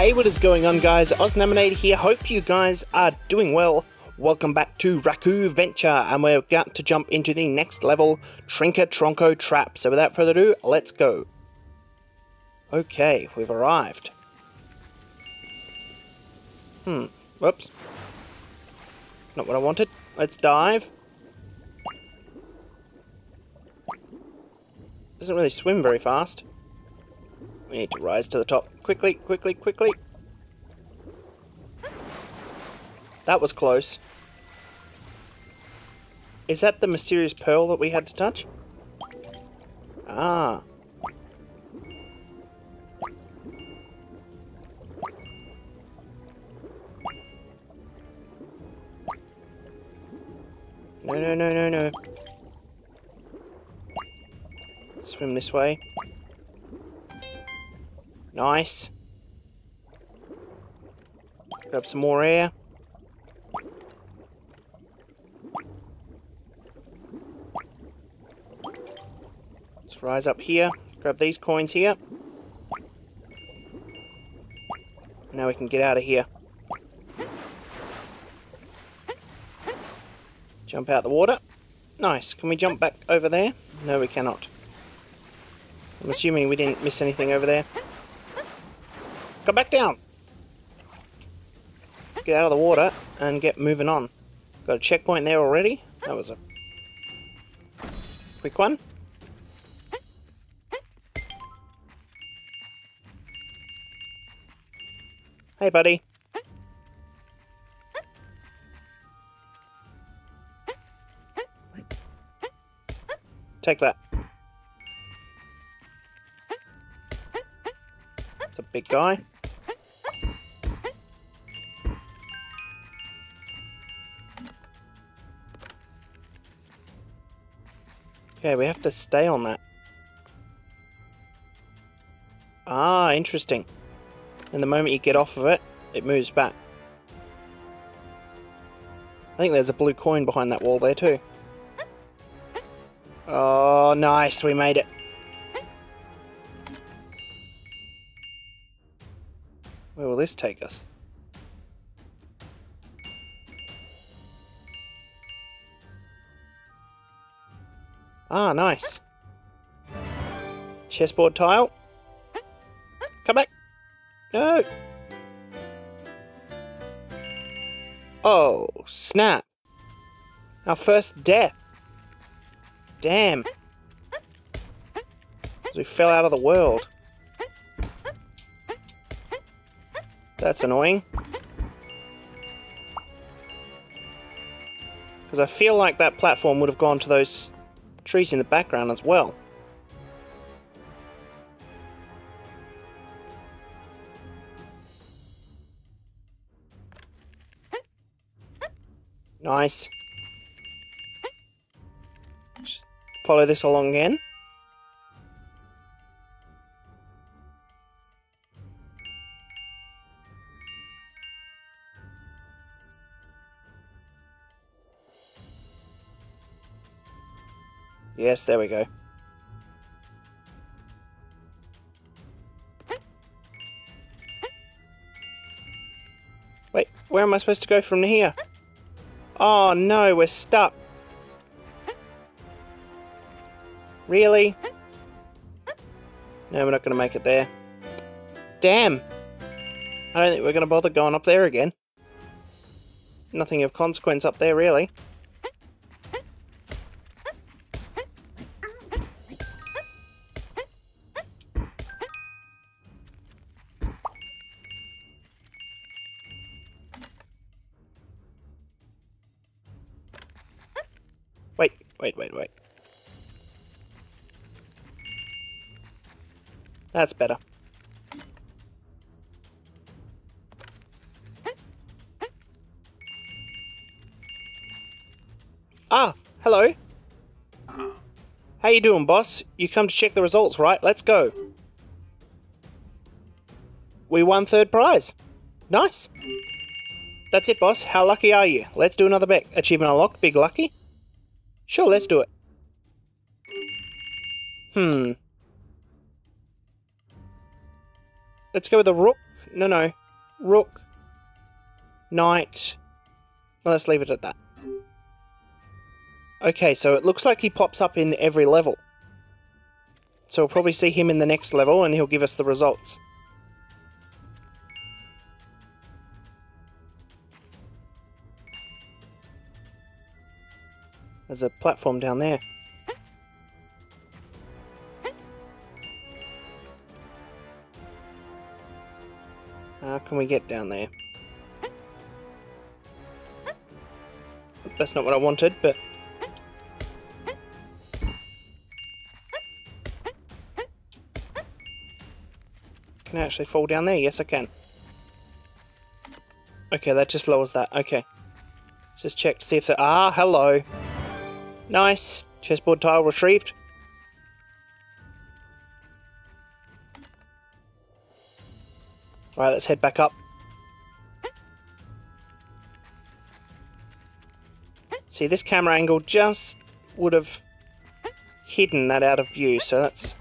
Hey, what is going on, guys? AusNaminator here. Hope you guys are doing well. Welcome back to Raccoo Venture, and we're about to jump into the next level, Trinca Tronco Trap. So without further ado, let's go. Okay, we've arrived. Whoops. Not what I wanted. Let's dive. Doesn't really swim very fast. We need to rise to the top. Quickly, quickly, quickly. That was close. Is that the mysterious pearl that we had to touch? Ah. No, no, no, no, no. Swim this way. Nice. Grab some more air. Let's rise up here. Grab these coins here. Now we can get out of here. Jump out the water. Nice. Can we jump back over there? No, we cannot. I'm assuming we didn't miss anything over there. Come back down! Get out of the water and get moving on. Got a checkpoint there already. That was a quick one. Hey, buddy. Take that. It's a big guy. Okay, we have to stay on that. Ah, interesting. And the moment you get off of it, it moves back. I think there's a blue coin behind that wall there too. Oh, nice, we made it. Where will this take us? Ah, nice. Chessboard tile. Come back. No. Oh, snap. Our first death. Damn. We fell out of the world. That's annoying. Because I feel like that platform would have gone to those trees in the background as well. Nice. Just follow this along again. Yes, there we go. Wait, where am I supposed to go from here? Oh no, we're stuck. Really? No, we're not going to make it there. Damn! I don't think we're going to bother going up there again. Nothing of consequence up there, really. Wait. That's better. Ah, hello. How you doing, boss? You come to check the results, right? Let's go. We won third prize. Nice. That's it, boss. How lucky are you? Let's do another bet. Achievement unlocked. Big lucky. Sure, let's do it. Let's go with the rook. No. Rook. Knight. Let's leave it at that. Okay, so it looks like he pops up in every level. So we'll probably see him in the next level and he'll give us the results. There's a platform down there. How can we get down there? That's not what I wanted, but... Can I actually fall down there? Yes, I can. Okay, that just lowers that. Okay. Let's just check to see if there... Ah, hello. Nice. Chessboard tile retrieved. Alright, let's head back up. See, this camera angle just would have hidden that out of view, so that's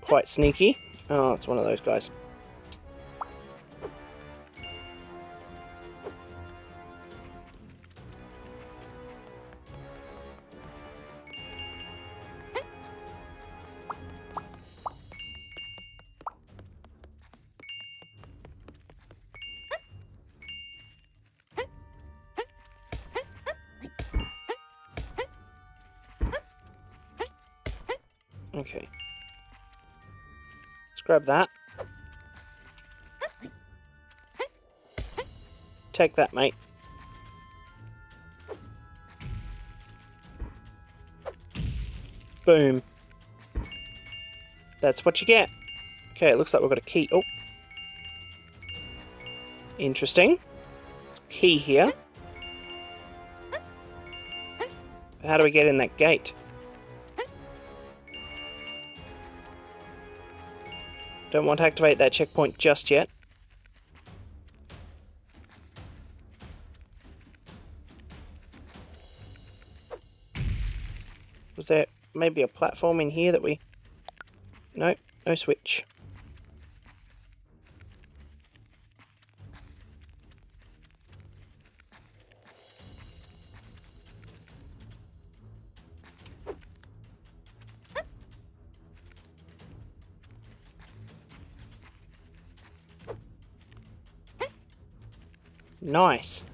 quite sneaky. Oh, it's one of those guys. Okay. Let's grab that. Take that, mate. Boom. That's what you get. Okay, it looks like we've got a key. Oh. Interesting. It's a key here. How do we get in that gate? Don't want to activate that checkpoint just yet. Was there maybe a platform in here that we... Nope, no switch. Nice.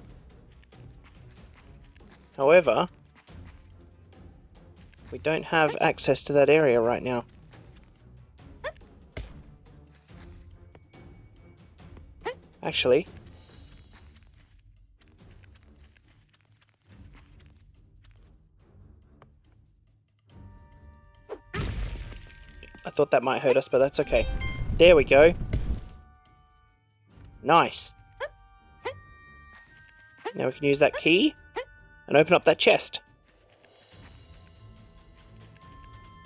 However, we don't have access to that area right now. Actually, I thought that might hurt us, but that's okay. There we go. Nice. Now we can use that key and open up that chest.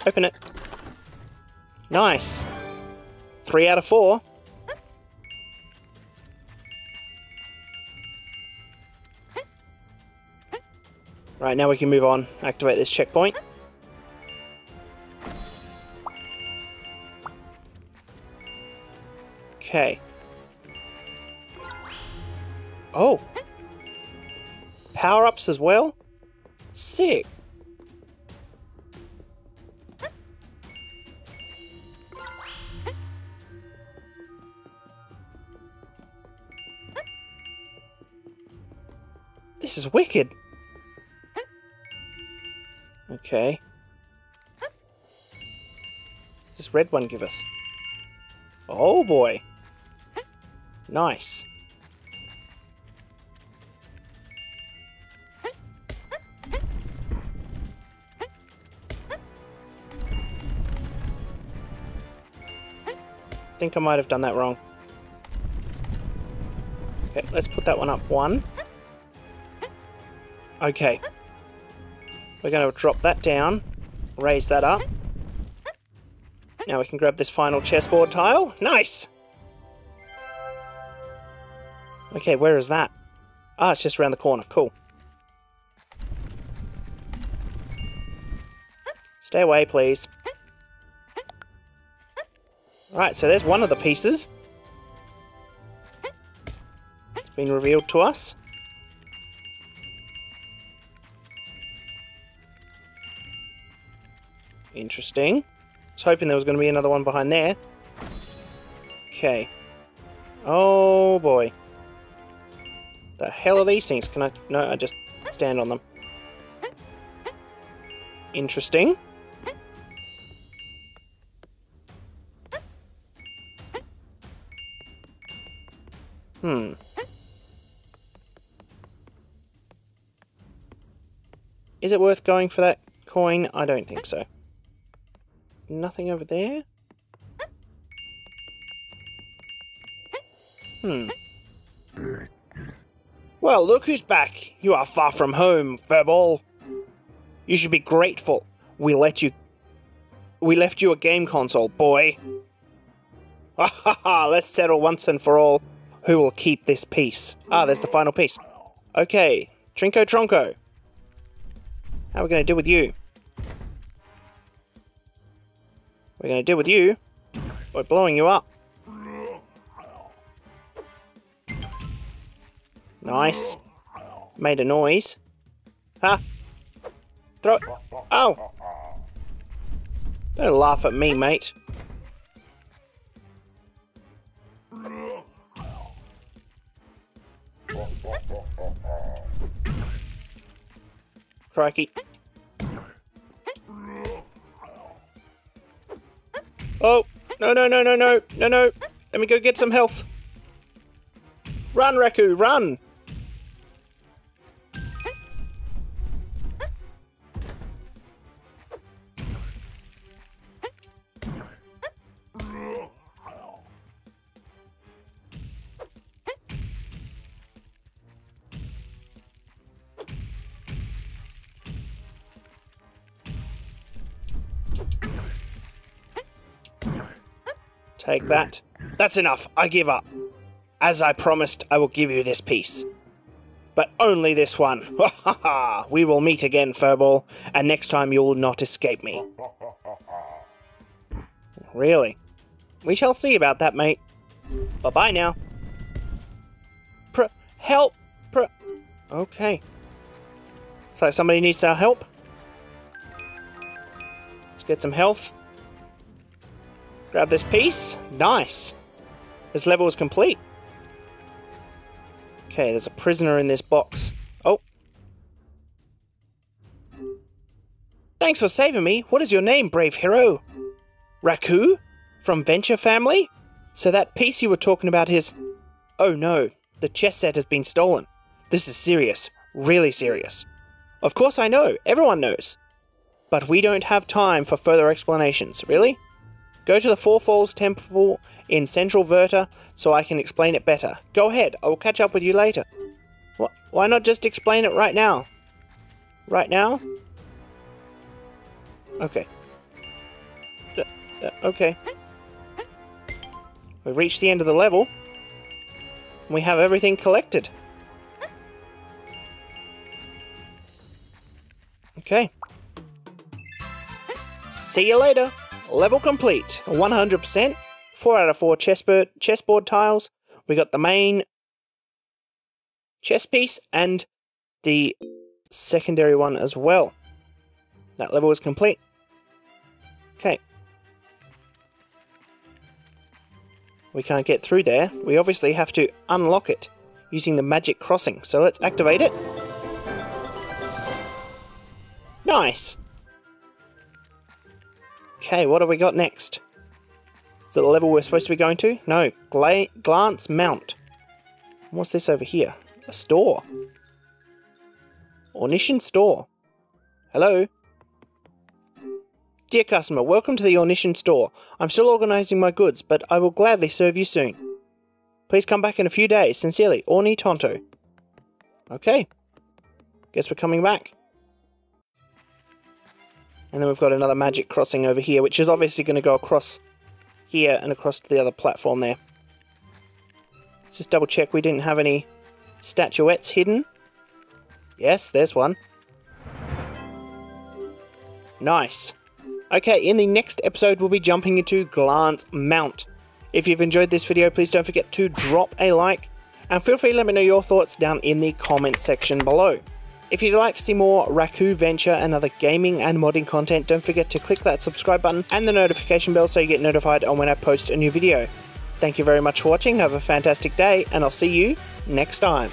Open it. Nice. 3 out of 4. Right, now we can move on. Activate this checkpoint. Okay. Oh! Power-ups as well? Sick! This is wicked! Okay. What does this red one give us? Oh boy! Nice! I think I might have done that wrong. Okay, let's put that one up 1. Okay. We're going to drop that down, raise that up. Now we can grab this final chessboard tile. Nice! Okay, where is that? Ah, it's just around the corner. Cool. Stay away, please. Alright, so there's one of the pieces. been revealed to us. Interesting. I was hoping there was going to be another one behind there. Okay. Oh boy. The hell are these things? Can I? No, I just stand on them. Interesting. Hmm. Is it worth going for that coin? I don't think so. Nothing over there? Hmm. Well, look who's back. You are far from home, furball. You should be grateful. We left you a game console, boy. Ha ha ha, let's settle once and for all who will keep this piece. Ah, there's the final piece. Okay, Trinca Tronco. How are we going to deal with you? We're going to deal with you by blowing you up. Nice. Made a noise. Ha! Huh? Throw it. Oh! Don't laugh at me, mate. Crikey. Oh! No, no, no, no, no, no, no! Let me go get some health. Run, Raccoo, run! Take that. That's enough. I give up. As I promised, I will give you this piece. But only this one. Ha ha ha. We will meet again, furball, and next time you will not escape me. Really? We shall see about that, mate. Bye-bye now. Help! Okay. It's like somebody needs our help. Let's get some health. Grab this piece. Nice. This level is complete. Okay, there's a prisoner in this box. Oh. Thanks for saving me. What is your name, brave hero? Raccoo? From Venture Family? So that piece you were talking about is... Oh no, the chess set has been stolen. This is serious. Really serious. Of course I know. Everyone knows. But we don't have time for further explanations. Really? Go to the Four Falls Temple in Central Verta so I can explain it better. Go ahead, I will catch up with you later. What? Why not just explain it right now? Right now? Okay. Okay. We've reached the end of the level. We have everything collected. Okay. See you later. Level complete, 100%, 4 out of 4 chessboard tiles. We got the main chess piece and the secondary one as well. That level is complete. Okay. We can't get through there. We obviously have to unlock it using the magic crossing. So let's activate it. Nice. Okay, what have we got next? Is it the level we're supposed to be going to? No, Glance Mount. What's this over here? A store. Ornition store. Hello? Dear customer, welcome to the Ornition store. I'm still organising my goods, but I will gladly serve you soon. Please come back in a few days. Sincerely, Ornitonto. Okay. Guess we're coming back. And then we've got another magic crossing over here, which is obviously going to go across here and across to the other platform there. Let's just double check we didn't have any statuettes hidden. Yes, there's one. Nice. Okay, in the next episode we'll be jumping into Glance Mount. If you've enjoyed this video, please don't forget to drop a like and feel free to let me know your thoughts down in the comments section below. If you'd like to see more Raccoo Venture and other gaming and modding content, don't forget to click that subscribe button and the notification bell so you get notified on when I post a new video. Thank you very much for watching, have a fantastic day, and I'll see you next time.